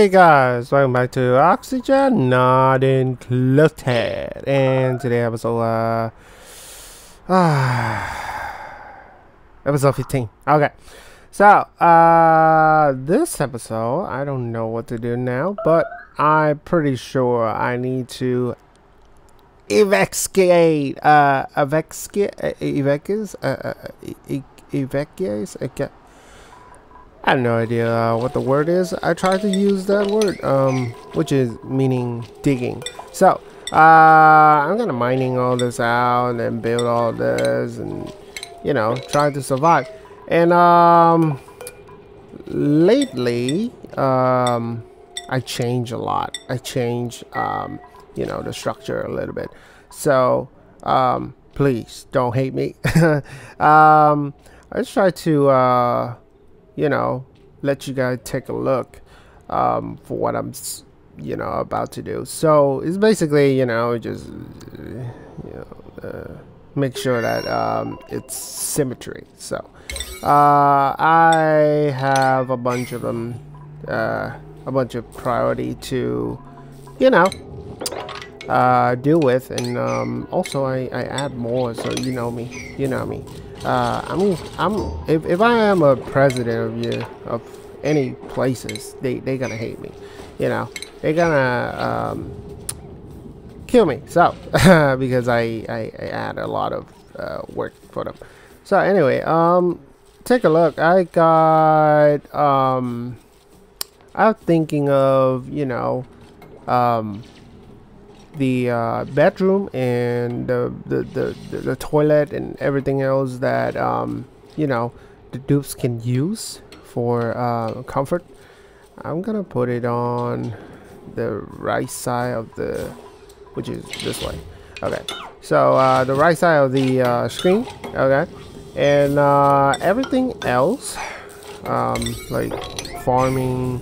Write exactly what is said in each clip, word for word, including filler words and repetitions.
Hey guys, welcome back to Oxygen Not Included, and today episode uh, uh episode fifteen. Okay, so uh, this episode I don't know what to do now, but I'm pretty sure I need to evacuate. Uh, evacuate. Evacuate. Uh, evacuate. Okay. I have no idea uh, what the word is. I tried to use that word, um, which is meaning digging. So, uh, I'm gonna mining all this out and build all this and, you know, try to survive. And, um, lately, um, I change a lot. I change, um, you know, the structure a little bit. So, um, please don't hate me. um, I just try to, uh, you know, let you guys take a look um, for what I'm, you know, about to do. So it's basically, you know, just you know, uh, make sure that um, it's symmetry. So uh, I have a bunch of them, uh, a bunch of priority to, you know, uh, deal with, and um, also I, I add more. So you know me, you know me. Uh, I mean, I'm if, if I am a president of you of any places, they they gonna hate me, you know. They're gonna um, kill me. So because I, I I add a lot of uh, work for them. So anyway, um, take a look. I got um, I'm thinking of you know, um, the uh, bedroom and the the, the the the toilet and everything else that um, you know, the dupes can use for uh, comfort. I'm gonna put it on the right side of the, which is this way. Okay, so uh, the right side of the uh, screen. Okay, and uh, everything else um, like farming,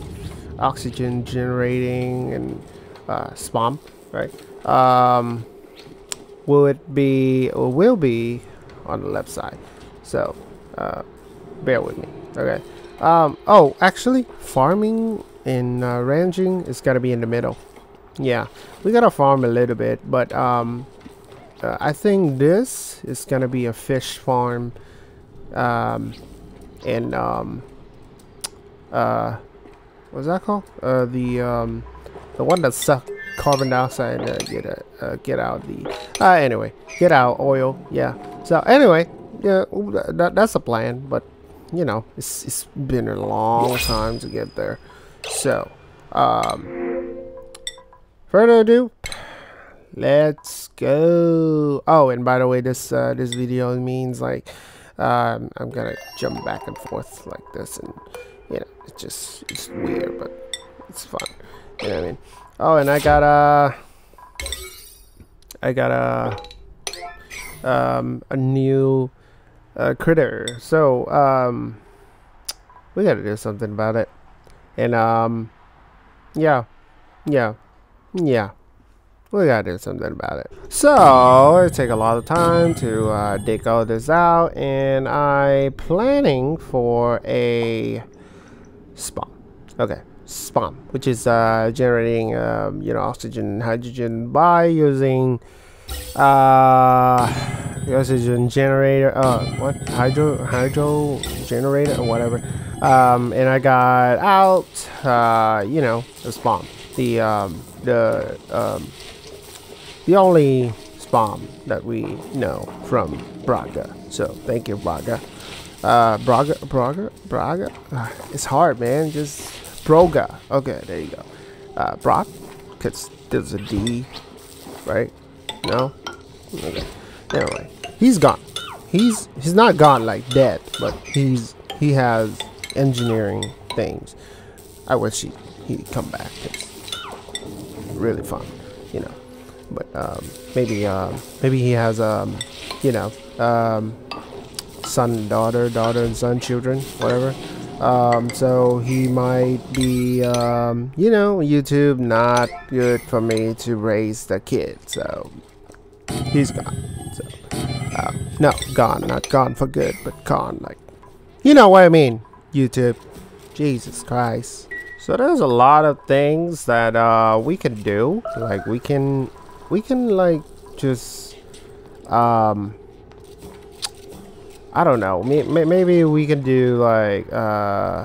oxygen generating, and uh, spam. Right, um, will it be or will be on the left side? So, uh, bear with me. Okay. Um, oh, actually, farming and uh, ranching is gotta be in the middle. Yeah, we gotta farm a little bit, but um, uh, I think this is gonna be a fish farm, um, and um, uh, what's that called? Uh, the um, the one that sucks carbon dioxide, uh, get a, uh, get out the uh, anyway get out oil. Yeah, so anyway, yeah, that, that's a plan, but you know, it's, it's been a long time to get there. So um, further ado, let's go. Oh, and by the way, this uh, this video means like um, I'm gonna jump back and forth like this, and you know, it's just it's weird, but it's fun, you know what I mean. Oh, and I got a, I got a, um, a new uh, critter. So um, we gotta do something about it. And um, yeah, yeah, yeah, we gotta do something about it. So it take a lot of time to uh, dig all this out, and I planning for a spawn. Okay. Spam, which is uh, generating um, you know, oxygen and hydrogen by using uh, oxygen generator, uh, what hydro hydro generator or whatever. Um, and I got out uh, you know, the spam, the um, the um, the only spam that we know from Broga. So thank you, Broga. Uh, Broga, Broga, Broga. Uh, it's hard, man. Just Broga. Okay, there you go. Uh, Brock, because there's a D, right? No? Okay. Anyway, he's gone. He's he's not gone like dead, but he's he has engineering things. I wish he he'd come back. It's really fun, you know. But um, maybe um, maybe he has um you know um son and daughter, daughter and son, children, whatever. Um, so he might be, um, you know, YouTube not good for me to raise the kid, so he's gone. So, uh, no, gone, not gone for good, but gone, like, you know what I mean, YouTube, Jesus Christ. So there's a lot of things that uh, we can do. Like we can, we can like just, um, I don't know. Maybe we can do like uh,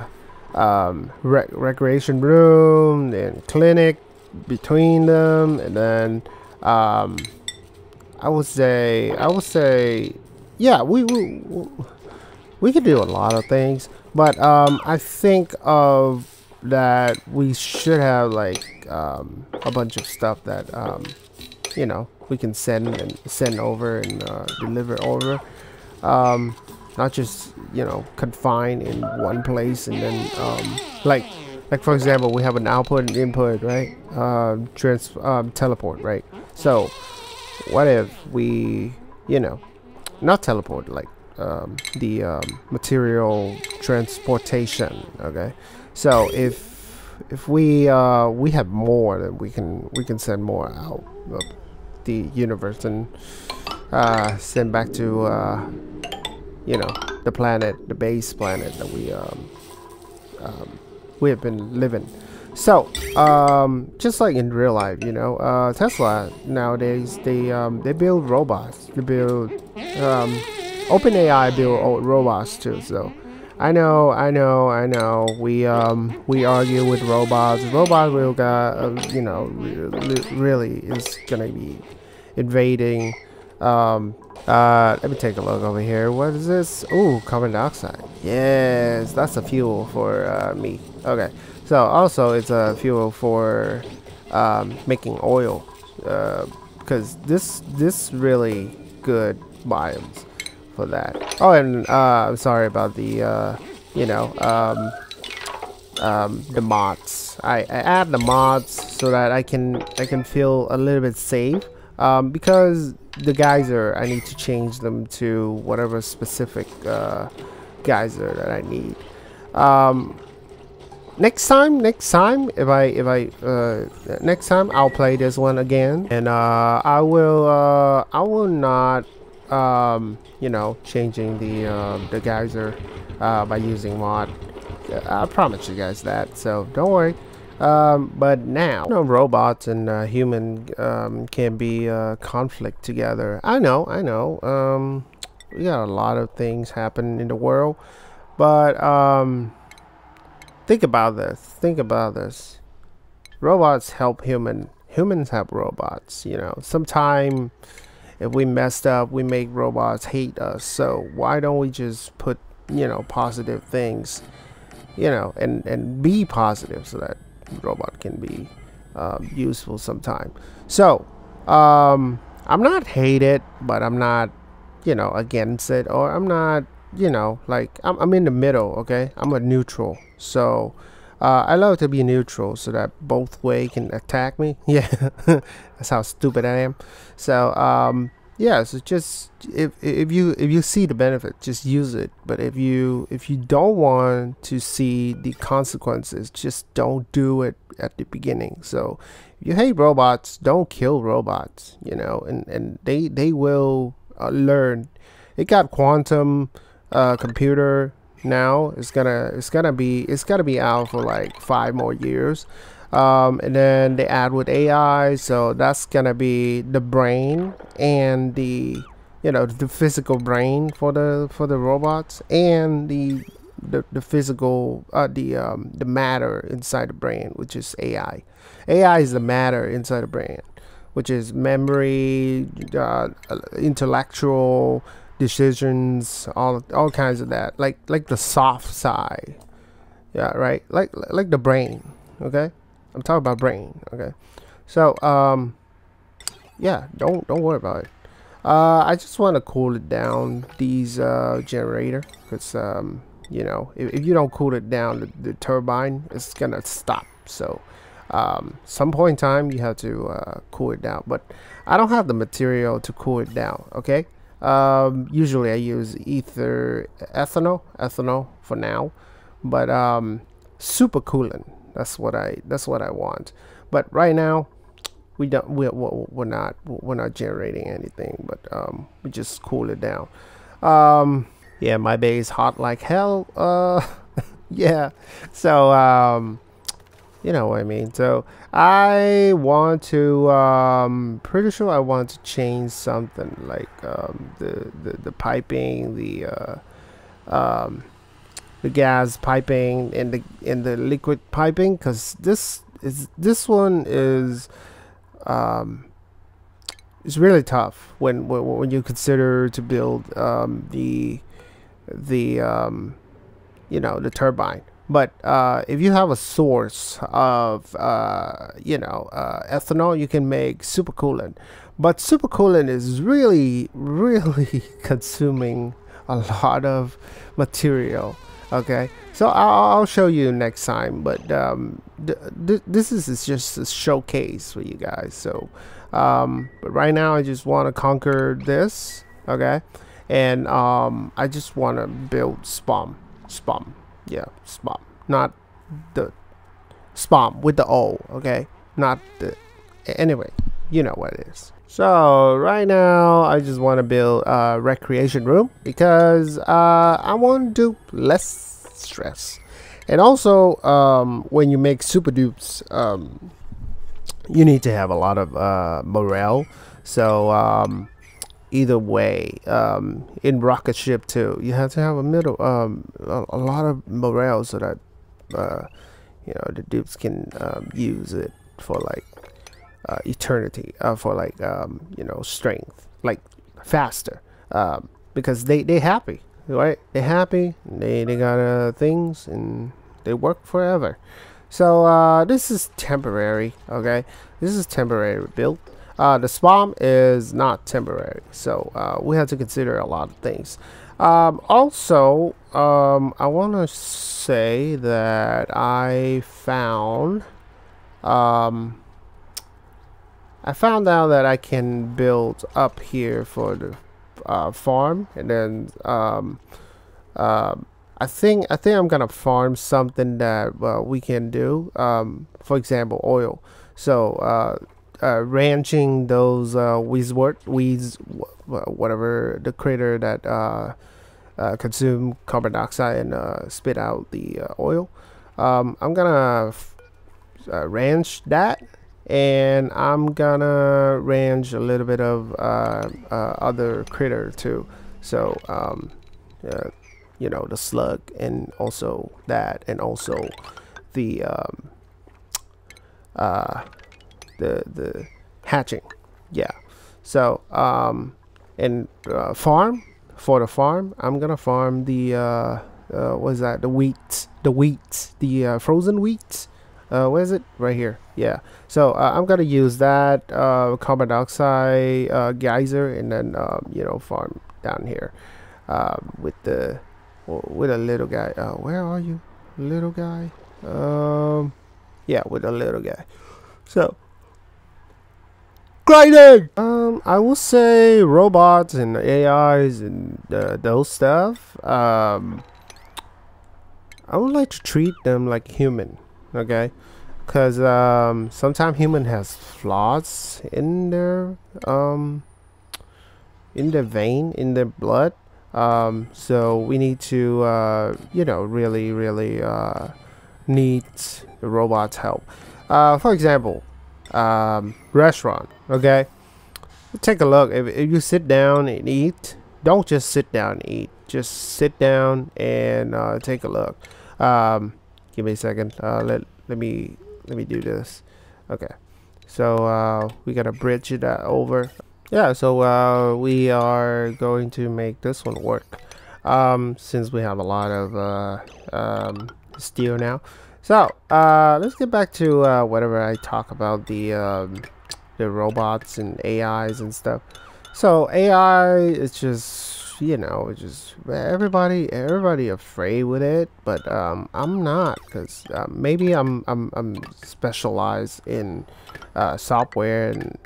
um, rec recreation room and clinic between them, and then um, I would say, I would say, yeah, we we we could do a lot of things. But um, I think of that we should have like um, a bunch of stuff that um, you know, we can send and send over and uh, deliver over. Um, not just, you know, confined in one place and then um, like like for example, we have an output and input, right? Um, trans um, teleport, right? So what if we, you know, not teleport, like um, the um, material transportation, okay? So if if we uh, we have more, then we can we can send more out of the universe and uh, send back to uh, you know, the planet, the base planet that we um, um, we have been living. So um, just like in real life, you know, uh, Tesla nowadays, they um, they build robots. They build um, OpenAI build robots too. So. I know, I know, I know. We um we argue with robots. Robot will got uh, you know, really is gonna be invading. Um, uh, let me take a look over here. What is this? Ooh, carbon dioxide. Yes, that's a fuel for uh, meat. Okay, so also it's a fuel for um, making oil. Uh, because this this really good biomes. For that. Oh, and uh, I'm sorry about the, uh, you know, um, um, the mods. I, I add the mods so that I can I can feel a little bit safe, um, because the geyser, I need to change them to whatever specific uh, geyser that I need. Um, next time, next time, if I if I uh, next time I'll play this one again, and uh, I will uh, I will not. Um, you know, changing the uh, the geyser uh, by using mod. I promise you guys that, so don't worry. Um, but now, you know, robots and uh, human um, can be uh, conflict together. I know, I know. Um, we got a lot of things happen in the world, but um, think about this. Think about this. Robots help human. Humans help robots. You know, sometimes. If we messed up, we make robots hate us. So why don't we just put, you know, positive things, you know, and, and be positive so that robot can be um, useful sometime. So um, I'm not hate it, but I'm not, you know, against it, or I'm not, you know, like I'm, I'm in the middle. Okay, I'm a neutral. So uh, I love to be neutral so that both way can attack me. Yeah. That's how stupid I am. So um yeah, so just if if you if you see the benefit, just use it. But if you if you don't want to see the consequences, just don't do it at the beginning. So if you hate robots, don't kill robots, you know, and and they they will uh, learn. It got quantum uh computer now. It's gonna it's gonna be it's gonna be out for like five more years. Um, and then they add with A I, so that's gonna be the brain and the, you know, the physical brain for the for the robots, and the the, the physical uh, the um, the matter inside the brain, which is A I. A I is the matter inside the brain, which is memory, uh, intellectual decisions, all all kinds of that, like like the soft side, yeah, right, like like the brain, okay. I'm talking about brain, okay? So, um, yeah, don't don't worry about it. Uh, I just want to cool it down, these uh, generator, because, um, you know, if, if you don't cool it down, the, the turbine is going to stop. So, um, some point in time, you have to uh, cool it down. But I don't have the material to cool it down, okay? Um, usually, I use ether ethanol, ethanol for now. But um, super coolant. That's what I. That's what I want. But right now, we don't. We're we're not. We're not generating anything. But um, we just cool it down. Um, yeah, my bay is hot like hell. Uh, yeah. So um, You know what I mean. So I want to, um, pretty sure I want to change something like um, the, the, the piping, the, uh, um, the gas piping and the, and the liquid piping. Cause this is, this one is, um, it's really tough when, when, when you consider to build, um, the, the, um, you know, the turbine. But uh, if you have a source of, uh, you know, uh, ethanol, you can make supercoolant. But supercoolant is really, really consuming a lot of material. Okay, so I'll, I'll show you next time. But um, th th this is just a showcase for you guys. So, um, but right now I just want to conquer this. Okay, and um, I just want to build spam, spam. Yeah, spam, not the spam with the O, okay, not the, anyway, you know what it is. So right now I just want to build a recreation room because uh, I want to do less stress. And also um, when you make super dupes, um, you need to have a lot of uh, morale. So um, either way, um, in rocket ship too, you have to have a middle, um, a, a lot of morale so that, uh, you know, the dupes can um, use it for like uh, eternity, uh, for like, um, you know, strength, like faster, um, because they, they happy, right? They happy, they, they got uh, things and they work forever. So uh, this is temporary, okay? This is temporary build. Uh, the spam is not temporary, so uh, we have to consider a lot of things. Um, also, um, I want to say that I found, um, I found out that I can build up here for the uh, farm, and then um, uh, I think I think I'm gonna farm something that uh, we can do. Um, for example, oil. So. Uh, Uh, ranching those uh, wizard, weeds, whatever the critter that uh, uh, consume carbon dioxide and uh, spit out the uh, oil. Um, I'm gonna f uh, ranch that, and I'm gonna ranch a little bit of uh, uh, other critter too. So um, uh, you know, the slug, and also that, and also the um, uh, the the hatching. Yeah, so um and uh, farm for the farm. I'm gonna farm the uh, uh what is that, the wheat, the wheat the uh, frozen wheat. Uh where is it? Right here. Yeah, so uh, I'm gonna use that uh carbon dioxide uh geyser, and then um you know, farm down here um with the with a little guy. Uh where are you, little guy? Um yeah, with a little guy. So grinding. Um, I will say robots and A Is and uh, those stuff. Um, I would like to treat them like human, okay? Because um, sometimes human has flaws in their um, in their vein, in their blood. Um, so we need to, uh, you know, really, really uh, need the robot's help. Uh, for example. Um, restaurant, okay? Take a look. If, if you sit down and eat, don't just sit down and eat. Just sit down and uh, take a look. Um, give me a second. Uh, let let me let me do this. Okay, so uh, we gotta bridge it over. Yeah, so uh, we are going to make this one work um, since we have a lot of uh, um, steel now. So uh, let's get back to uh, whatever I talk about the um, the robots and A Is and stuff. So A I, it's just, you know, it's just everybody everybody afraid with it, but um, I'm not, because uh, maybe I'm I'm I'm specialized in uh, software, and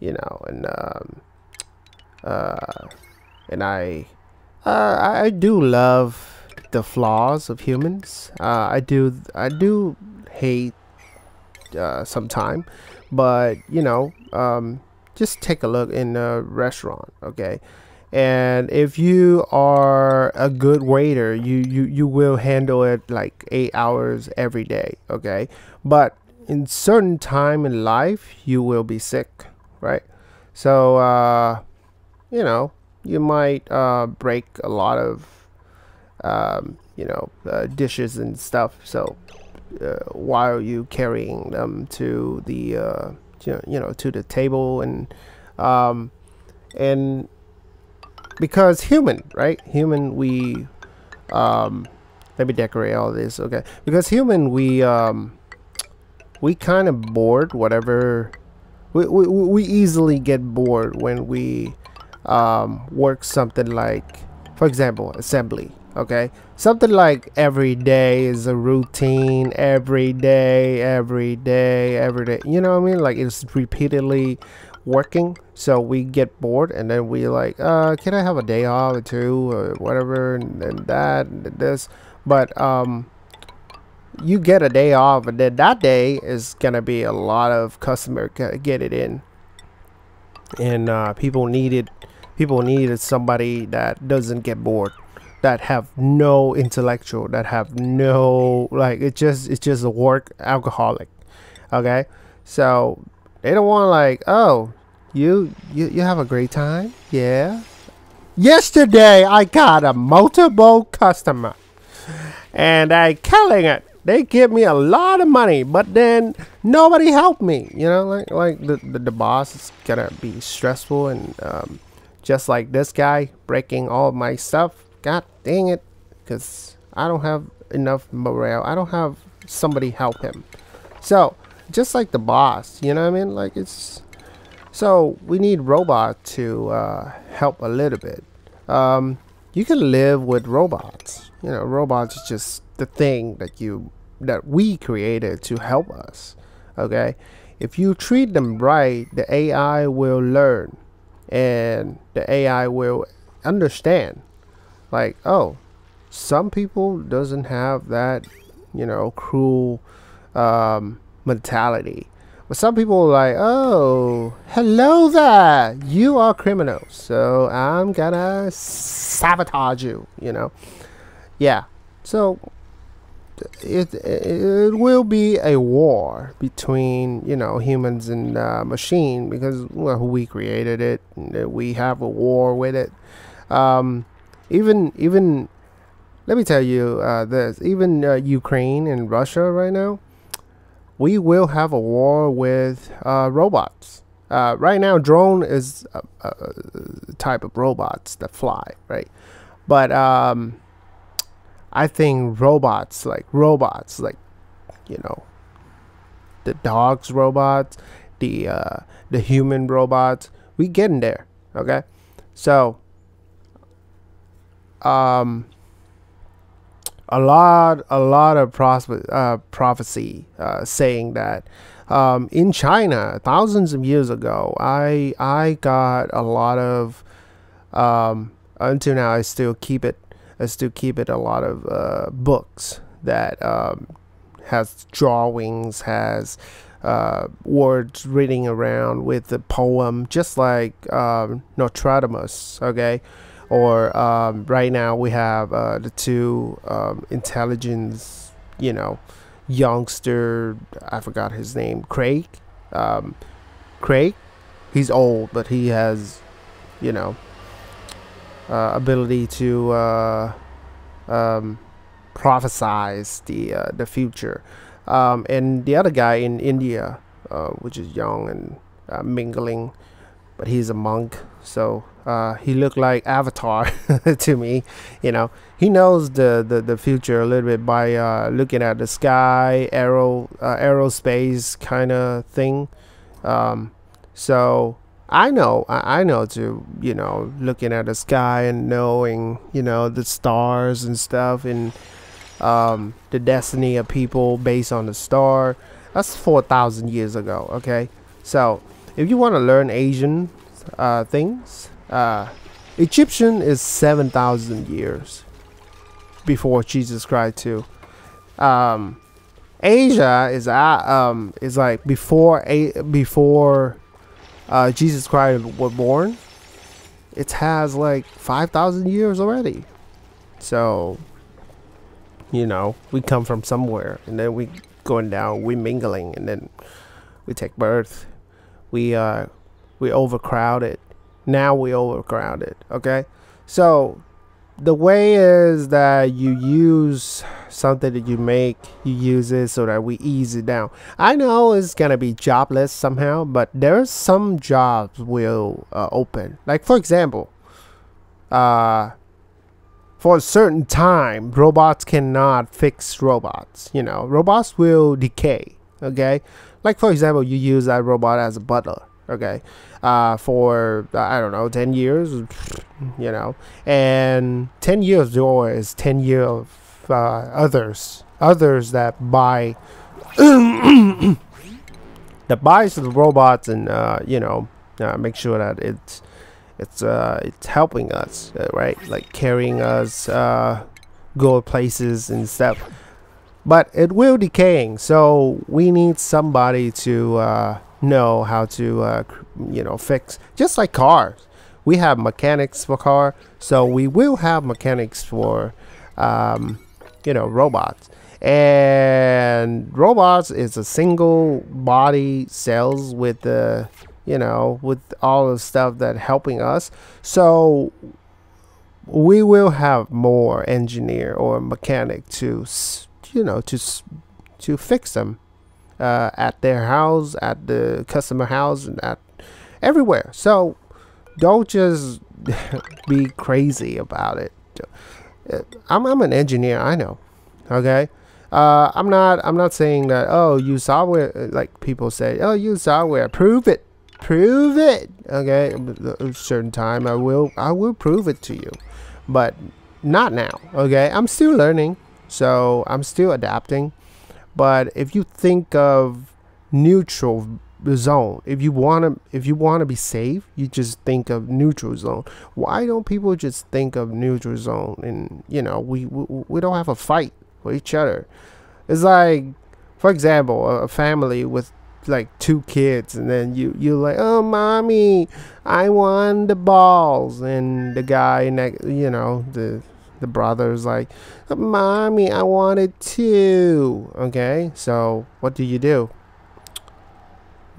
you know, and um, uh, and I uh, I do love the flaws of humans. Uh, I do, I do hate uh, sometimes, but you know, um, just take a look in a restaurant, okay? And if you are a good waiter, you you you will handle it like eight hours every day, okay? But in certain time in life, you will be sick, right? So, uh, you know, you might uh, break a lot of, um, you know, uh, dishes and stuff. So uh, while you carrying them to the, uh, you know, to the table and, um, and because human, right? Human, we, um, let me decorate all this. Okay. Because human, we, um, we kind of bored whatever, we, we, we easily get bored when we um, work something like, for example, assembly, okay? Something like every day is a routine, every day, every day, every day, you know what I mean? Like it's repeatedly working, so we get bored and then we like, uh, can I have a day off or two or whatever, and, and that, and this, but, um, you get a day off and then that day is gonna be a lot of customer get it in, and uh, people needed people needed somebody that doesn't get bored, that have no intellectual, that have no, like, it just it's just a work alcoholic, okay? So they don't want like, oh, you you, you have a great time. Yeah, yesterday I got a multiple customer and I killing it. They give me a lot of money, but then nobody helped me. You know, like like the, the, the boss is gonna be stressful, and um, just like this guy breaking all my stuff. God dang it, because I don't have enough morale. I don't have somebody help him. So just like the boss, you know what I mean? Like it's so we need robot to uh, help a little bit. Um, you can live with robots. You know, robots is just the thing that you that we created to help us, okay? If you treat them right, the A I will learn and the A I will understand, like, oh, some people doesn't have that, you know, cruel um, mentality, but some people are like, oh, hello there, you are criminal, so I'm gonna sabotage you, you know? Yeah, so It, it will be a war between, you know, humans and uh, machine, because well, we created it and we have a war with it. Um, even even let me tell you uh, this, even uh, Ukraine and Russia right now, we will have a war with uh, robots. Uh, right now drone is a, a type of robots that fly, right? But um, I think robots, like robots, like, you know, the dogs robots, the uh, the human robots, we getting there, okay? So, um, a lot, a lot of prophe uh, prophecy uh, saying that um, in China, thousands of years ago, I I got a lot of um, until now I still keep it. I still keep it a lot of uh, books that um, has drawings, has uh, words reading around with the poem, just like um, Nostradamus, okay? Or um, right now we have uh, the two um, intelligence, you know, youngster, I forgot his name, Craig. Um, Craig, he's old, but he has, you know, Uh, ability to uh, um, prophesize the uh, the future, um, and the other guy in India, uh, which is young and uh, mingling, but he's a monk, so uh, he looked like Avatar to me. You know, he knows the the, the future a little bit by uh, looking at the sky, aero uh, aerospace kind of thing. Um, so. I know, I know to, you know, looking at the sky and knowing, you know, the stars and stuff, and um, the destiny of people based on the star. That's four thousand years ago, okay? So, if you want to learn Asian uh, things, uh, Egyptian is seven thousand years before Jesus Christ too. Um, Asia is, uh, um, is like before, a before... Uh, Jesus Christ was born. It has like five thousand years already. So, you know, we come from somewhere and then we going down, we mingling, and then we take birth. We uh, we overcrowded. Now we overcrowded. Okay, so the way is that you use something that you make, you use it so that we ease it down. I know it's gonna be jobless somehow, but there's some jobs will uh, open. Like for example, uh, for a certain time, robots cannot fix robots. You know, robots will decay. Okay, like for example, you use that robot as a butler. Okay, uh, for I don't know, ten years, you know, and ten years your is ten years of uh, others, others that buy, that buys the robots and uh, you know, uh, make sure that it's it's uh, it's helping us, right? Like carrying us, uh, go places and stuff. But it will decaying, so we need somebody to. Uh, know how to uh, you know, fix. Just like cars, we have mechanics for car, so we will have mechanics for um, you know, robots. And robots is a single body cells with the uh, you know, with all the stuff that helping us, so we will have more engineer or mechanic to, you know, to to fix them. Uh, at their house, at the customer house, and at everywhere. So don't just be crazy about it. I'm, I'm an engineer, I know. Okay, uh, I'm not I'm not saying that, oh, use software, like people say, oh, use software, prove it, prove it. Okay, at a certain time I will I will prove it to you, but not now. Okay, I'm still learning, so I'm still adapting. But if you think of neutral zone, if you want to if you want to be safe, you just think of neutral zone. Why don't people just think of neutral zone? And you know, we we, we don't have a fight with each other. It's like, for example, a family with like two kids, and then you you're like, oh, mommy, I won the balls, and the guy next, you know, the The brother's like, mommy, I wanted to. Okay, so what do you do?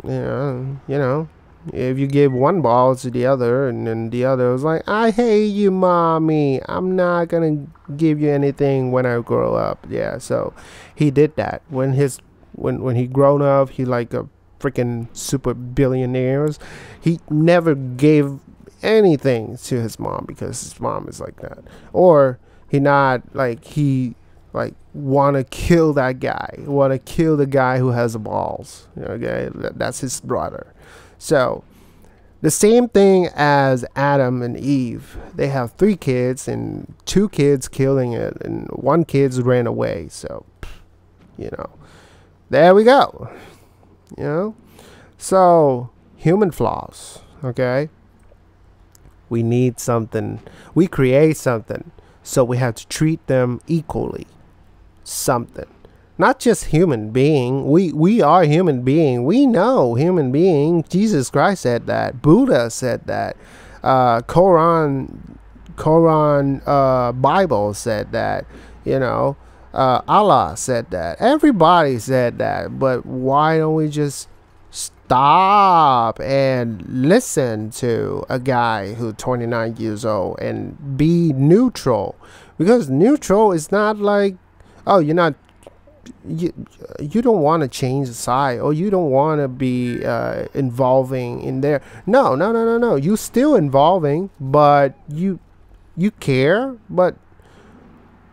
Yeah, you know, if you give one ball to the other, and then the other was like, I hate you, mommy, I'm not gonna give you anything when I grow up. Yeah, so he did that. When his when when he grown up, he like a freaking super billionaires. He never gave anything to his mom because his mom is like that, or he not like he like want to kill that guy, want to kill the guy who has the balls. Okay, that's his brother. So the same thing as Adam and Eve, they have three kids and two kids killing it, and one kid's ran away. So you know, there we go. You know, so human flaws. Okay. We need something, we create something, so we have to treat them equally. Something, not just human being. We we are human being. We know human being. Jesus Christ said that. Buddha said that. Uh, Quran, Quran, uh, Bible said that. You know, uh, Allah said that. Everybody said that. But why don't we just stop and listen to a guy who's twenty-nine years old and be neutral? Because neutral is not like, oh, you're not you you don't want to change the side, or you don't want to be uh, involving in there. No, no, no, no, no. You're still involving, but you you care. But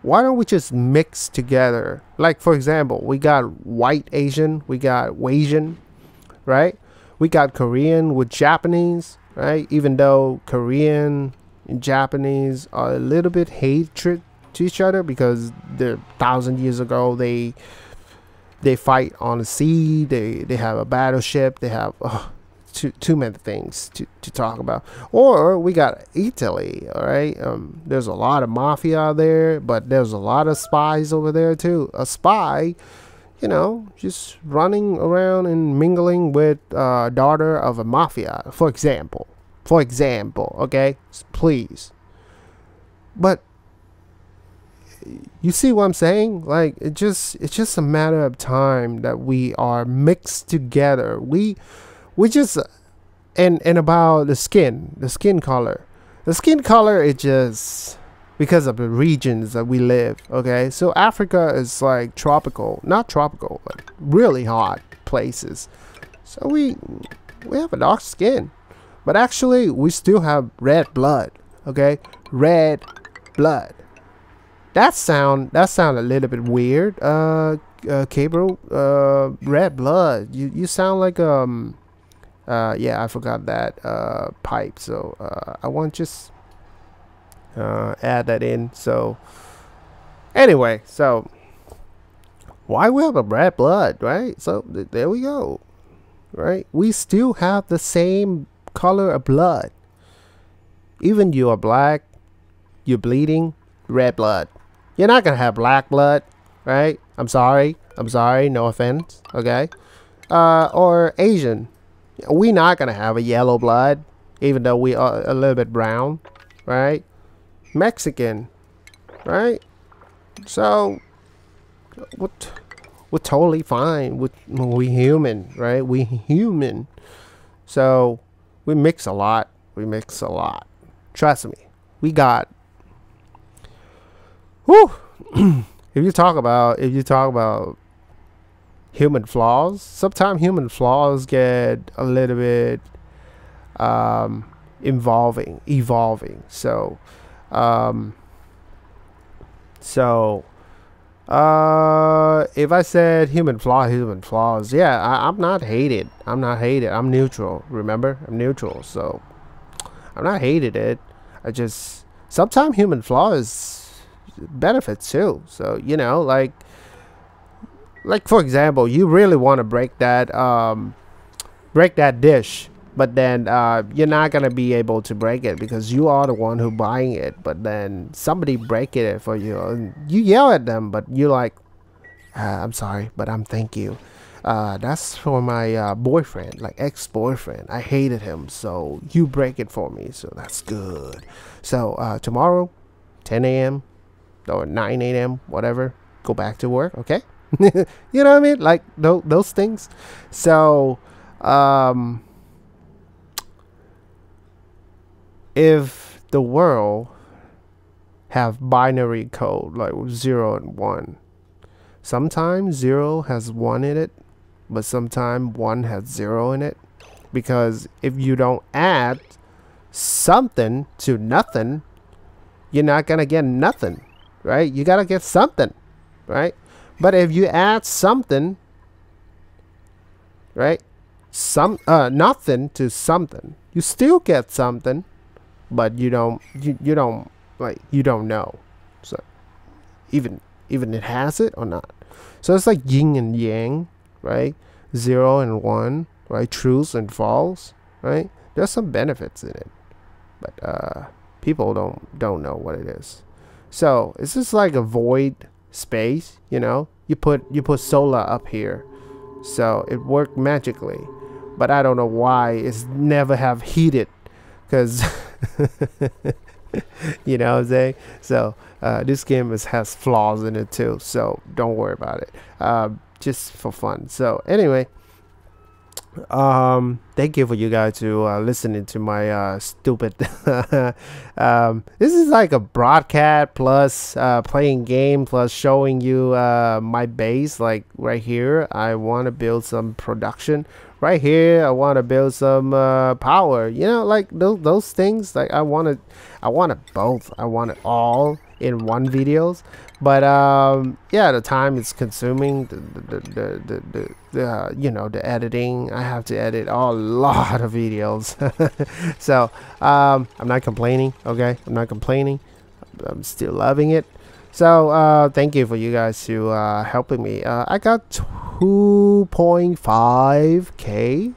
why don't we just mix together? Like for example, we got white Asian, we got Asian. Right, we got Korean with Japanese, right? Even though Korean and Japanese are a little bit hatred to each other because they're thousand years ago, they they fight on the sea, they they have a battleship, they have oh, too too many things to, to talk about. Or we got Italy, all right? Um, there's a lot of mafia out there, but there's a lot of spies over there too. A spy, you know, just running around and mingling with uh, daughter of a mafia, for example. For example, okay, please. But you see what I'm saying? Like, it just it's just a matter of time that we are mixed together. We we just and and about the skin, the skin color, the skin color. It just because of the regions that we live. Okay, so Africa is like tropical, not tropical, but really hot places. So we we have a dark skin, but actually we still have red blood. Okay, red blood. That sound that sound a little bit weird, uh, uh Gabriel. Uh, red blood. You you sound like um, uh, yeah, I forgot that uh pipe. So uh, I want just uh add that in. So anyway, so why we have a red blood, right? So th there we go, right? We still have the same color of blood. Even you are black, you're bleeding red blood. You're not gonna have black blood, right? I'm sorry, I'm sorry, no offense, okay? Uh, or Asian, we're not gonna have a yellow blood, even though we are a little bit brown, right? Mexican, right? So, we're, we're totally fine. We're, we're human, right? We're human. So, we mix a lot. We mix a lot. Trust me, we got. Whew. if you talk about if you talk about human flaws, sometimes human flaws get a little bit um, involving, evolving. So, um, so uh, if I said human flaw, human flaws, yeah, I, I'm not hated. I'm not hated. I'm neutral. Remember, I'm neutral. So, I'm not hated it. I just sometimes human flaws benefit too. So you know, like, like for example, you really want to break that, um, break that dish, but then uh, you're not gonna be able to break it because you are the one who buying it. But then somebody breaking it for you, and you yell at them, but you're like, ah, I'm sorry, but I'm thank you. Uh, that's for my uh, boyfriend, like ex-boyfriend. I hated him, so you break it for me, so that's good. So uh, tomorrow, ten A M or nine A M, whatever, go back to work, okay? You know what I mean? Like th those things. So um, if the world have binary code, like zero and one, sometimes zero has one in it, but sometimes one has zero in it, because if you don't add something to nothing, you're not gonna get nothing, right? You gotta get something, right? But if you add something, right, some uh nothing to something, you still get something, but you don't you, you don't like you don't know, so even even it has it or not. So it's like yin and yang, right? Zero and one, right? Truths and false, right? There's some benefits in it, but uh, people don't don't know what it is. So it's just like a void space, you know. You put you put solar up here, so it worked magically, but I don't know why it's never have heated, because you know what I'm saying? So uh, this game is, has flaws in it too, so don't worry about it. Uh, just for fun. So anyway, um, thank you for you guys to uh, listening to my uh, stupid. um, this is like a broadcast plus uh, playing game plus showing you uh, my base. Like right here, I want to build some production. Right here, I want to build some uh, power. You know, like those those things. Like I want to, I want it both. I want it all in one videos. But um, yeah, the time is consuming. The the the the, the, the uh, you know, the editing. I have to edit a lot of videos. So um, I'm not complaining. Okay, I'm not complaining. I'm still loving it. So uh, thank you for you guys to uh, helping me. Uh, I got two point five K,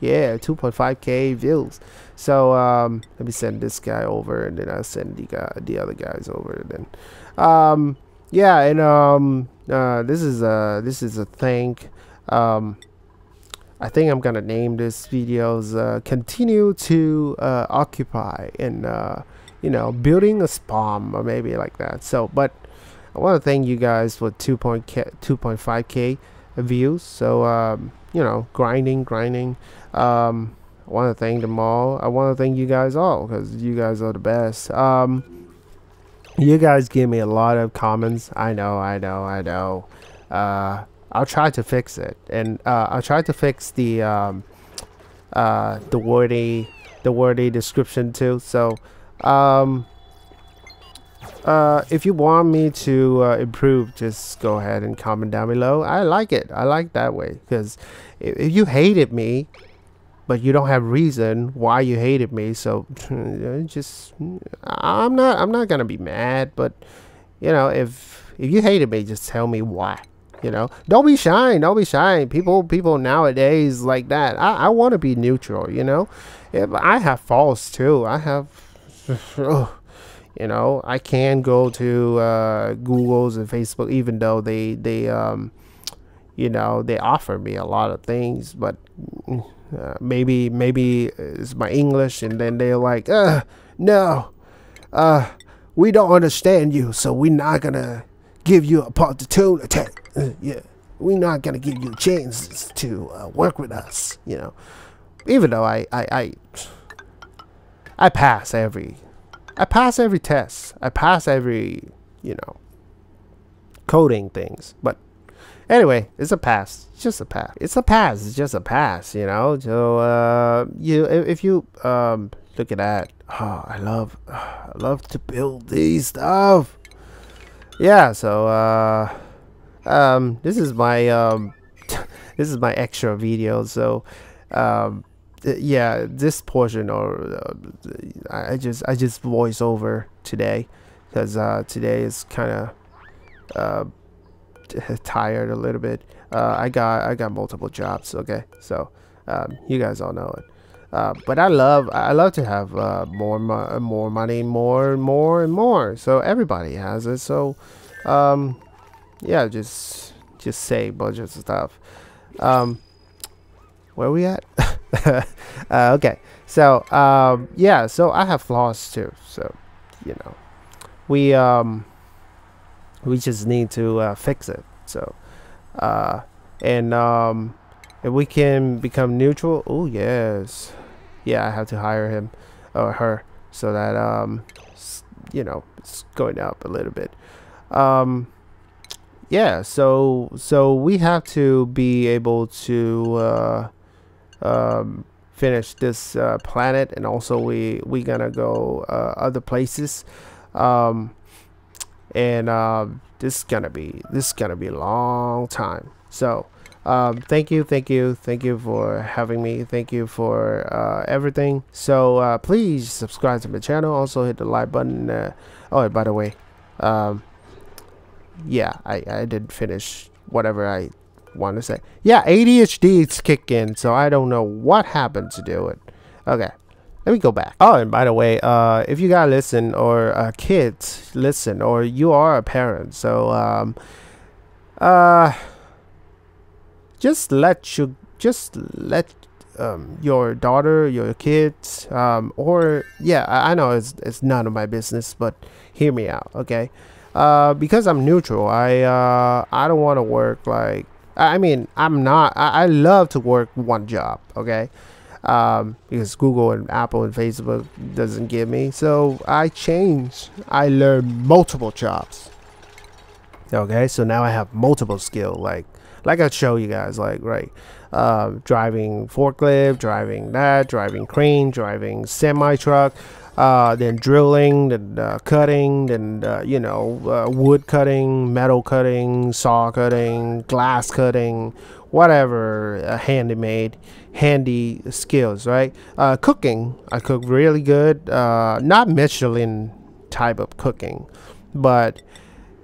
yeah, two point five K views. So um, let me send this guy over, and then I'll send the guy, the other guys over. And then um, yeah, and um, uh, this is a this is a thing. Um, I think I'm gonna name this videos uh, "Continue to uh, Occupy" and. Uh, you know, building a spawn or maybe like that. So but I want to thank you guys for two point five K views. So um, you know, grinding, grinding. Um, I want to thank them all. I want to thank you guys all because you guys are the best. Um, you guys give me a lot of comments. I know, I know, I know. Uh, I'll try to fix it, and uh, I'll try to fix the um, uh, the wordy the wordy description too. So. Um, Uh, if you want me to uh, improve, just go ahead and comment down below. I like it. I like that way, because if, if you hated me, but you don't have reason why you hated me, so just I'm not I'm not gonna be mad. But you know, if if you hated me, just tell me why. You know, don't be shy. Don't be shy. People people nowadays like that. I I want to be neutral. You know, if I have faults too, I have. Oh. You know, I can go to uh, Google's and Facebook, even though they, they um, you know, they offer me a lot of things. But uh, maybe maybe it's my English, and then they're like, uh, no, uh, we don't understand you, so we're not going to give you a opportunity. Yeah, we're not going to give you chances to uh, work with us, you know. Even though I, I, I, I pass every... I pass every test. I pass every, you know, coding things. But anyway, it's a pass. It's just a pass. It's a pass. It's just a pass, you know. So uh, you, if you um, look at that, oh, I love, oh, I love to build these stuff. Yeah. So uh, um, this is my um, this is my extra video. So. Um, Yeah, this portion, or uh, I just I just voice over today, because uh, today is kind of uh, tired a little bit. Uh, I got I got multiple jobs, okay, so um, you guys all know it. Uh, but I love I love to have uh, more mo more money, more and more and more. So everybody has it. So um, yeah, just just say bunches of stuff. Um, where are we at? uh, okay, so um, yeah, so I have flaws too, so you know, we um, we just need to uh, fix it. So uh, and um, if we can become neutral, oh yes, yeah, I have to hire him or her so that um, you know, it's going up a little bit. Um, yeah, so so we have to be able to. Uh, um finish this uh, planet, and also we we gonna go uh, other places, um and uh, this gonna be this gonna be a long time. So um thank you thank you thank you for having me. Thank you for uh everything. So uh please subscribe to my channel, also hit the like button. Uh, oh, by the way, um yeah, i i did finish whatever I want to say. Yeah, A D H D it's kicking, so I don't know what happened to do it. Okay, let me go back. Oh, and by the way, uh if you gotta listen, or uh kids listen, or you are a parent, so um uh just let you just let um your daughter, your kids, um or yeah, I, I know it's it's none of my business, but hear me out, okay? Uh because I'm neutral, I uh I don't want to work like, I mean, I'm not, I, I love to work one job, okay? Um, because Google and Apple and Facebook doesn't give me. So I change, I learn multiple jobs. Okay, so now I have multiple skills, like, like I show you guys, like, right? Uh, driving forklift, driving that, driving crane, driving semi-truck, uh, then drilling, then uh, cutting, then uh, you know, uh, wood cutting, metal cutting, saw cutting, glass cutting, whatever, uh, handmade, handy skills, right? Uh, cooking, I cook really good, uh, not Michelin type of cooking, but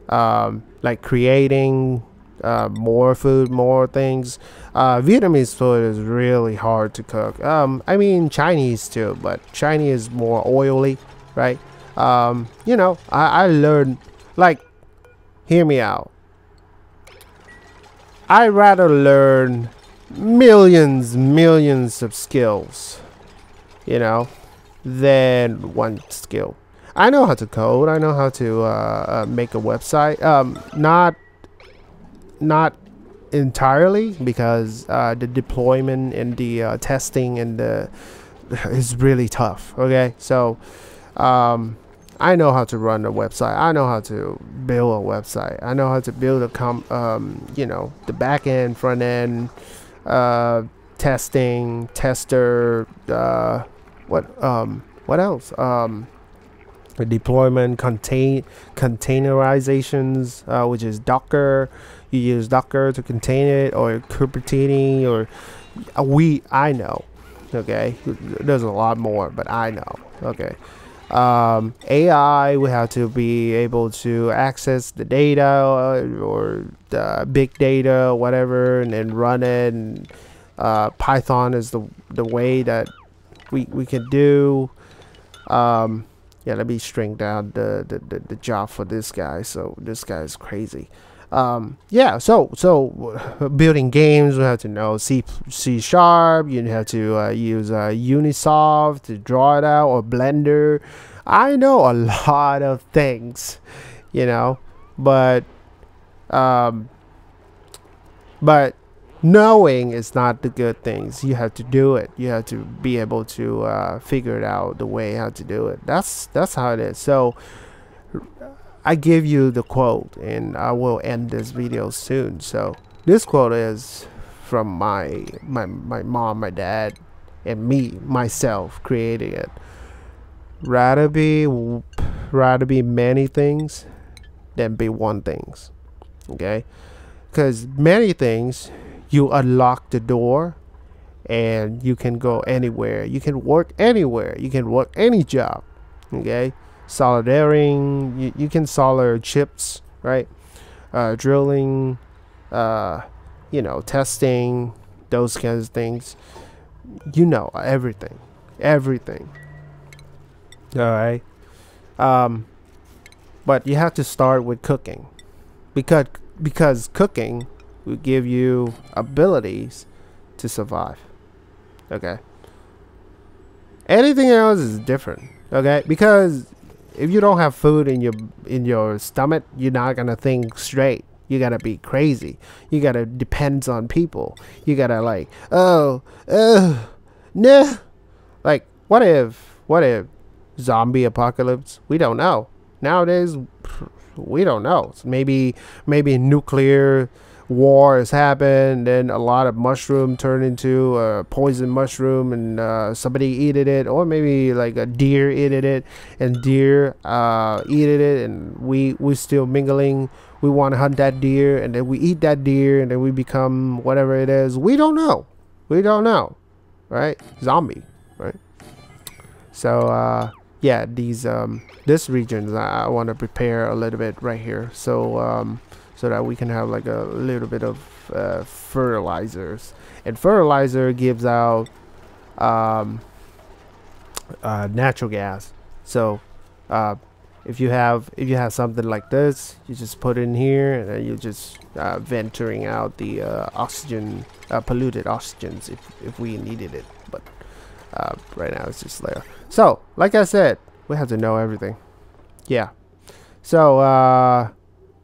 um, like creating uh, more food, more things. Uh, Vietnamese food is really hard to cook. Um, I mean Chinese too, but Chinese is more oily, right? Um, you know, I, I learned, like, hear me out. I rather learn millions, millions of skills, you know, than one skill. I know how to code. I know how to uh, uh, make a website. Um, not, not entirely, because uh, the deployment and the uh, testing and the is really tough. Okay, so um, I know how to run a website. I know how to build a website. I know how to build a com. Um, you know, the back end, front end, uh, testing, tester. Uh, what um, what else? Um, deployment, contain containerizations, uh, which is Docker. You use Docker to contain it, or Kubernetes, or uh, we. I know. Okay, there's a lot more, but I know. Okay, um, A I. We have to be able to access the data or, or the big data, whatever, and then run it. And, uh, Python is the the way that we we can do. Um, yeah, let me string down the the, the the job for this guy. So this guy is crazy. Um, yeah, so so building games, we have to know C C sharp. You have to uh, use uh, Unisoft to draw it out, or Blender. I know a lot of things, you know, but um, but knowing is not the good things. You have to do it. You have to be able to uh, figure it out the way how to do it. That's that's how it is. So. I give you the quote, and I will end this video soon. So this quote is from my my, my mom, my dad, and me myself creating it. Rather be rather be many things than be one things. Okay, because many things, you unlock the door and you can go anywhere. You can work anywhere. You can work any job. Okay. Soldering, you, you can solder chips, right? Uh, drilling, uh, you know, testing, those kinds of things. You know, everything, everything. All right. Um, but you have to start with cooking, because because cooking will give you abilities to survive. Okay. Anything else is different. Okay, because if you don't have food in your in your stomach, you're not gonna think straight. You gotta be crazy. You gotta depend on people. You gotta like, oh, oh, nah. Like, what if, what if zombie apocalypse? We don't know. Nowadays, we don't know. So maybe, maybe nuclear war has happened, and a lot of mushroom turned into a uh, poison mushroom, and uh, somebody eated it, or maybe like a deer eated it, and deer uh, eated it, and we we're still mingling. We want to hunt that deer, and then we eat that deer, and then we become whatever it is. We don't know. We don't know, right? Zombie, right? So uh, yeah, these um, this regions I, I want to prepare a little bit right here. So. Um, So that we can have like a little bit of uh, fertilizers, and fertilizer gives out um, uh, natural gas. So uh, if you have if you have something like this, you just put in here, and then you just uh, venturing out the uh, oxygen, uh, polluted oxygens, if if we needed it. But uh, right now it's just there. So like I said, we have to know everything. Yeah. So. Uh,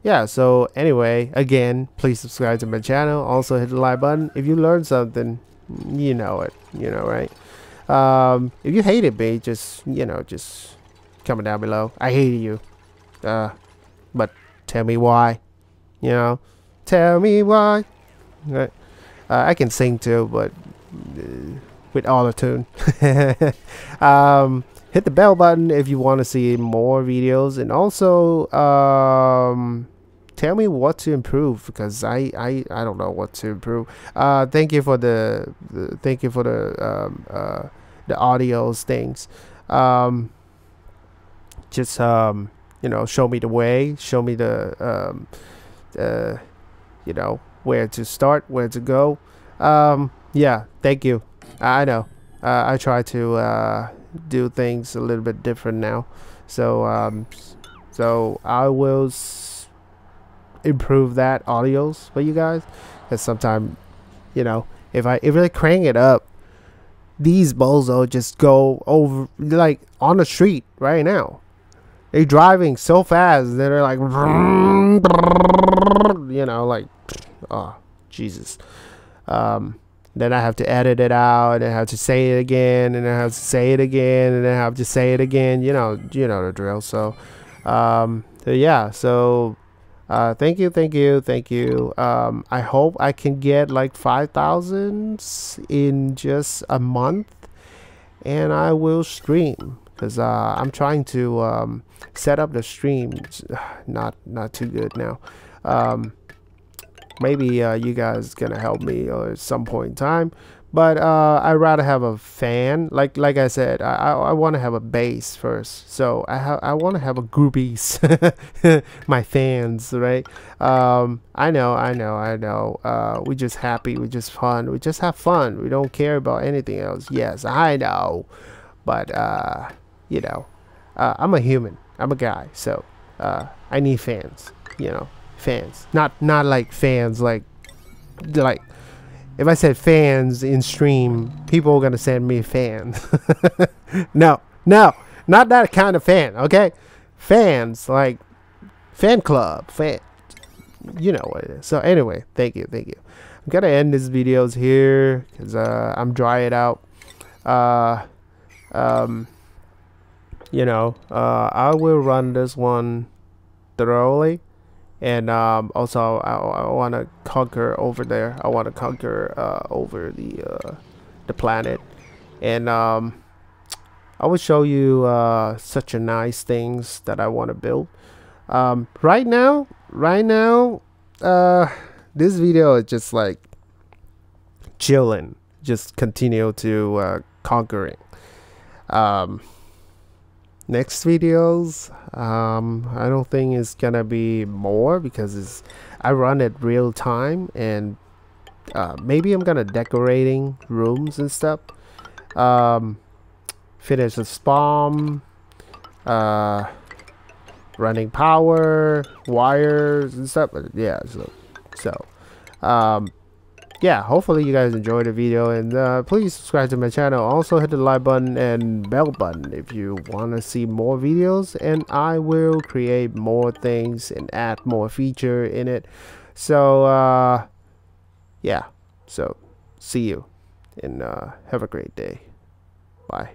Yeah, so anyway, again, please subscribe to my channel. Also hit the like button. If you learned something, you know it, you know, right? Um, if you hated me, just, you know, just comment down below. I hated you. Uh, but tell me why, you know? Tell me why. Right? Uh, I can sing too, but uh, with auto-tune. um... Hit the bell button if you want to see more videos, and also um, tell me what to improve, because I, I, I don't know what to improve. Uh, thank you for the, the thank you for the um, uh, the audios things. Um, just um, you know, show me the way, show me the um, uh, you know, where to start, where to go. Um, yeah, thank you. I know uh, I try to. Uh, do things a little bit different now, so um so I will s improve that audios for you guys, because sometimes, you know, if I if I crank it up, these bozos just go over like on the street right now. They driving so fast that they're like, you know, like, oh, Jesus. Um, then I have to edit it out, and I have to say it again, and I have to say it again, and I have to say it again. You know, you know the drill. So, um, so yeah. So, uh, thank you, thank you, thank you. Um, I hope I can get like five thousand in just a month, and I will stream. Because uh, I'm trying to um, set up the stream. Not not too good now. Um, maybe uh, you guys gonna help me or at some point in time. But uh, I'd rather have a fan. Like like I said, I I, I want to have a base first. So I ha I want to have a groupies, my fans, right? Um, I know I know I know. Uh, we just happy. We just fun. We just have fun. We don't care about anything else. Yes, I know. But uh. You know, uh, I'm a human. I'm a guy, so uh, I need fans. You know, fans. Not not like fans. Like like, if I said fans in stream, people are gonna send me fans. no, no, not that kind of fan. Okay, fans like fan club. Fan. You know what it is. So anyway, thank you, thank you. I'm gonna end this videos here because uh, I'm dry it out. Uh, um. You know, uh, I will run this one thoroughly, and um, also I, I want to conquer over there. I want to conquer uh, over the uh, the planet, and um, I will show you uh, such a nice things that I want to build. Um, right now, right now, uh, this video is just like chilling. Just continue to uh, conquering. Um, Next videos, um, I don't think it's gonna be more because it's I run it real time, and uh, maybe I'm gonna decorating rooms and stuff. Um, finish the spawn, uh, running power wires and stuff. Yeah, so so um, yeah. Hopefully you guys enjoyed the video, and uh, please subscribe to my channel. Also hit the like button and bell button if you want to see more videos, and I will create more things and add more feature in it. So uh, yeah, so see you, and uh, have a great day. Bye.